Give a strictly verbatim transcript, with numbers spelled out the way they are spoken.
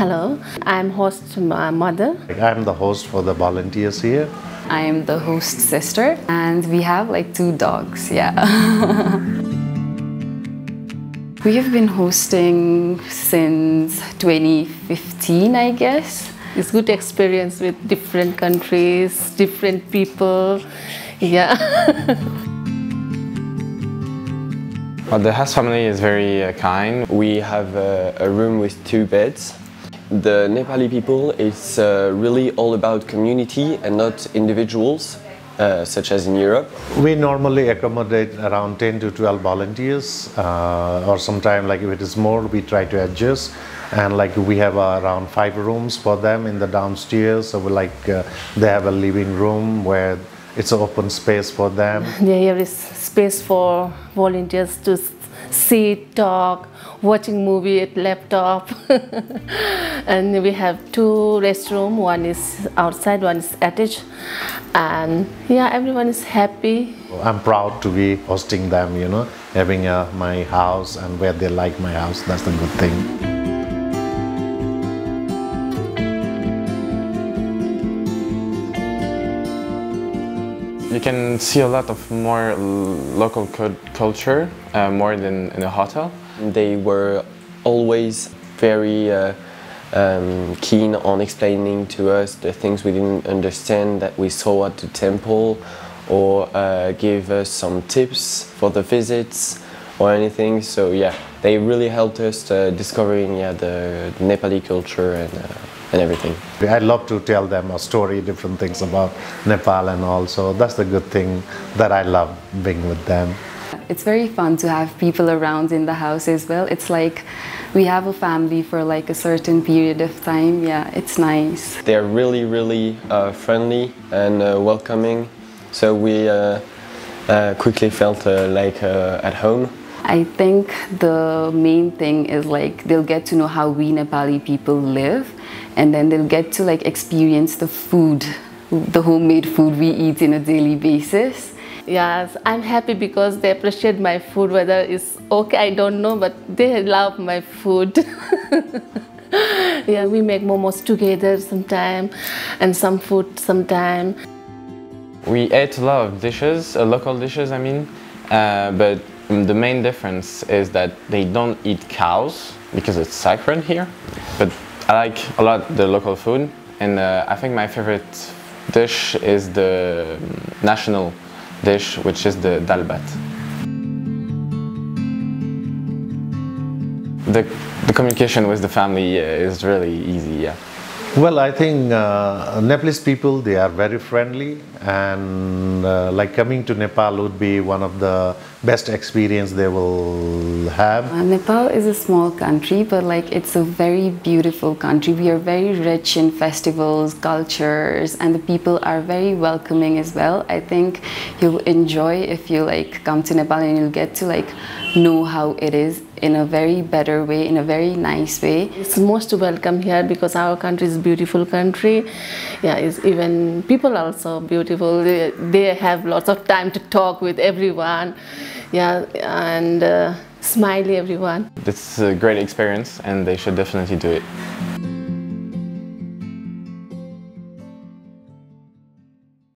Hello, I'm host mother. I'm the host for the volunteers here. I am the host sister, and we have like two dogs, yeah. We have been hosting since twenty fifteen, I guess. It's good experience with different countries, different people, yeah. Well, the host family is very uh, kind. We have uh, a room with two beds. The Nepali people, it's uh, really all about community and not individuals, Uh, such as in Europe. We normally accommodate around ten to twelve volunteers, uh, or sometimes, like if it is more, we try to adjust, and like we have uh, around five rooms for them in the downstairs, so we like uh, they have a living room where it's an open space for them. Yeah, here is space for volunteers to sit, talk, watching movie at laptop. And we have two restroom, one is outside, one is attached. And yeah, everyone is happy. I'm proud to be hosting them, you know, having uh, my house, and where they like my house, that's the good thing. You can see a lot of more local culture, uh, more than in a hotel. They were always very uh, um, keen on explaining to us the things we didn't understand that we saw at the temple, or uh, gave us some tips for the visits or anything. So yeah, they really helped us uh, discovering yeah, the Nepali culture and uh, and everything. I love to tell them a story, different things about Nepal and all, so that's the good thing that I love being with them. It's very fun to have people around in the house as well. It's like we have a family for like a certain period of time, yeah, it's nice. They're really, really uh, friendly and uh, welcoming, so we uh, uh, quickly felt uh, like uh, at home. I think the main thing is like they'll get to know how we Nepali people live, and then they'll get to like experience the food, the homemade food we eat on a daily basis. Yes, I'm happy because they appreciate my food, whether it's okay, I don't know, but they love my food. Yeah, we make momos together sometime, and some food sometime. We ate a lot of dishes, uh, local dishes I mean, uh, but the main difference is that they don't eat cows, because it's sacred here, but I like a lot the local food, and uh, I think my favorite dish is the national dish, which is the dalbat. The, the communication with the family uh, is really easy, yeah. Well, I think uh, Nepalese people, they are very friendly, and uh, like coming to Nepal would be one of the best experience they will have. Uh, Nepal is a small country, but like it's a very beautiful country. We are very rich in festivals, cultures, and the people are very welcoming as well. I think you'll enjoy if you like come to Nepal, and you'll get to like know how it is in a very better way, in a very nice way. It's most welcome here because our country is a beautiful country. Yeah, it's even people are also beautiful. They, they have lots of time to talk with everyone. Yeah, and uh, smiley everyone. It's a great experience, and they should definitely do it.